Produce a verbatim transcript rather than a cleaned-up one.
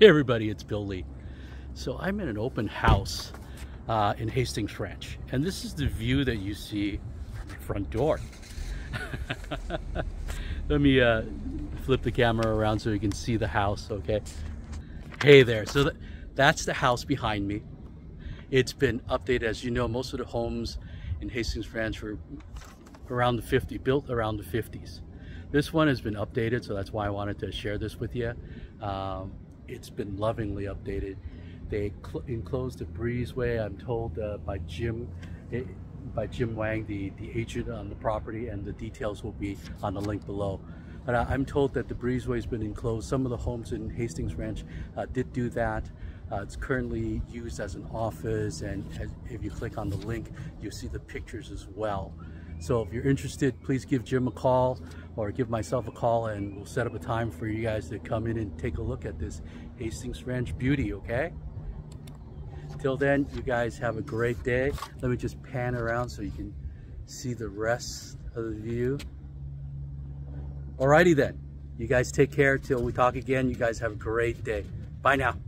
Hey everybody, it's Bill Lee. So I'm in an open house uh, in Hastings Ranch, and this is the view that you see from the front door. Let me uh, flip the camera around so you can see the house, okay? Hey there, so th that's the house behind me. It's been updated. As you know, most of the homes in Hastings Ranch were around the fifties, built around the fifties. This one has been updated, so that's why I wanted to share this with you. Um, it's been lovingly updated. They enclosed a breezeway, I'm told, uh, by Jim it, by Jim Wang, the, the agent on the property, and the details will be on the link below. But uh, I'm told that the breezeway has been enclosed. Some of the homes in Hastings Ranch uh, did do that. Uh, it's currently used as an office, and as, if you click on the link, you'll see the pictures as well. So if you're interested, please give Jim a call or give myself a call, and we'll set up a time for you guys to come in and take a look at this Hastings Ranch beauty, okay? Till then, you guys have a great day. Let me just pan around so you can see the rest of the view. Alrighty then, you guys take care till we talk again. You guys have a great day. Bye now.